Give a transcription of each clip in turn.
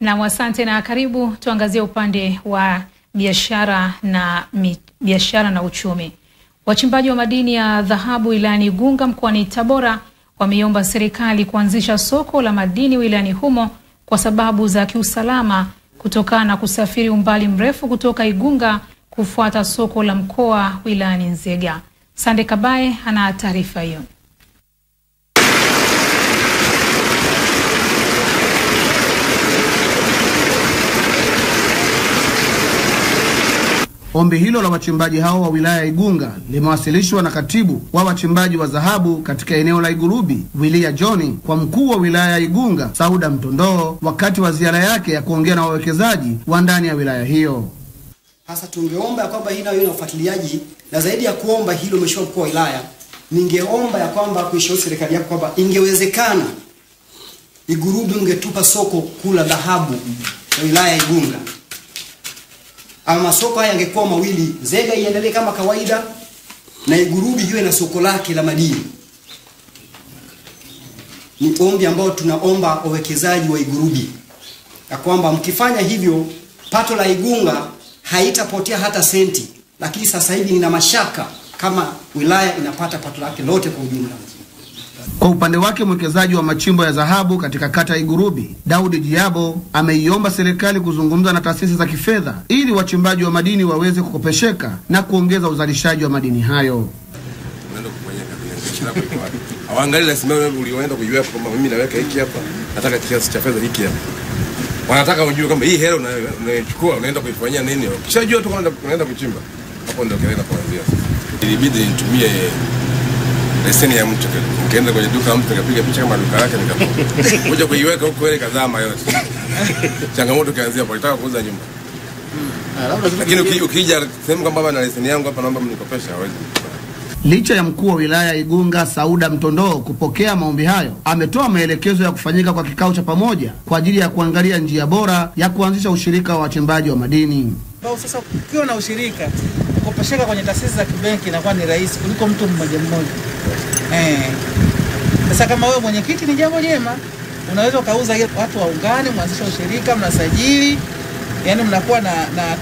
Na wasante na karibu, tuangazie upande wa biashara na uchumi. Wachimbaji wa madini ya dhahabu wilayani Igunga mkoani Tabora wameiomba serikali kuanzisha soko la madini wilayani humo kwa sababu za kiusalama, kutokana na kusafiri umbali mrefu kutoka Igunga kufuata soko la mkoa wilayani Nzega. Sande Kabaye ana taarifa hiyo. Ombi hilo la wachimbaji hao wa wilaya ya Igunga limewasilishwa na katibu wa wachimbaji wa dhahabu katika eneo la Igurubi, Wilia Johnny, kwa mkuu wa wilaya ya Igunga, Sauda Mtondoo, wakati wa ziara yake ya kuongea na wawekezaji wa ndani ya wilaya hiyo. Hasa tungeomba ya kwamba hii nayo ina ufuatiliaji, na zaidi ya kuomba hilo mshauri mkuu wa wilaya, ningeomba ya kwamba kuishauri serikali yako kwamba ingewezekana Igurubi ungetupa soko kula dhahabu ya wilaya ya Igunga. Ama soko haya yangekuwa mawili, Nzega iendelee kama kawaida na Igurubi iwe na soko lake la madini. Ni ombi ambao tunaomba wawekezaji wa Igurubi, ya kwamba mkifanya hivyo pato la Igunga haitapotea hata senti. Lakini sasa hivi nina mashaka kama wilaya inapata pato lake lote kwa ujumla. Kwa upande wake, mwekezaji wa machimbo ya dhahabu katika kata Igurubi, Daudi Jiabo, ameiomba serikali kuzungumza na taasisi za kifedha ili wachimbaji wa madini waweze kukopesheka na kuongeza uzalishaji wa madini hayo. Hawaangalii lazima ulienda kujua kwamba mimi naweka hiki hapa, nataka kiasi cha fedha hiki hapa. Wanataka ujue kwamba hii hela unachukua unaenda kuifanyia nini. Ukishajua tu kwamba unaenda kuchimba, hapo ndio kelele kuanzia. Ilibidi nitumie leseni ya mtu, nikaenda kwenye duka mtu nikapiga picha kama duka lake nikapoa. Ngoja kuiweka huko ile kadhama yote. Changamoto kaanzia pale nataka kuuza nyumba. Lakini ukija sema kama baba na leseni yangu hapa naomba mnikopeshe hawezi. Licha ya mkuu wa wilaya Igunga Sauda Mtondoo kupokea maombi hayo, ametoa maelekezo ya kufanyika kwa kikao cha pamoja kwa ajili ya kuangalia njia bora ya kuanzisha ushirika wa wachimbaji wa madini. Kwa sasa ukiwa na ushirika, kukopesheka kwenye taasisi za kibenki na kwa ni rahisi kuliko mtu mmoja. Sasa kama wewe mwenyekiti ni jambo jema, unaweza kauza watu waungane, mwanzisha ushirika, mnasajili, yani mnakuwa na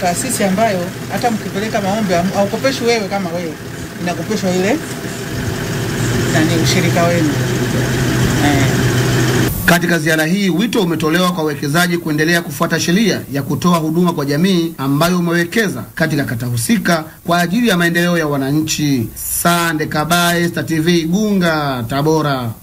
taasisi ambayo hata mkipeleka maombi au kopeshi wewe kama wewe, inakopeshwa ile na ni ushirika wenu. Katika ziara hii, wito umetolewa kwa wawekezaji kuendelea kufuata sheria ya kutoa huduma kwa jamii ambayo umewekeza katika kata husika kwa ajili ya maendeleo ya wananchi. Sande Kabaye, Star TV, Igunga, Tabora.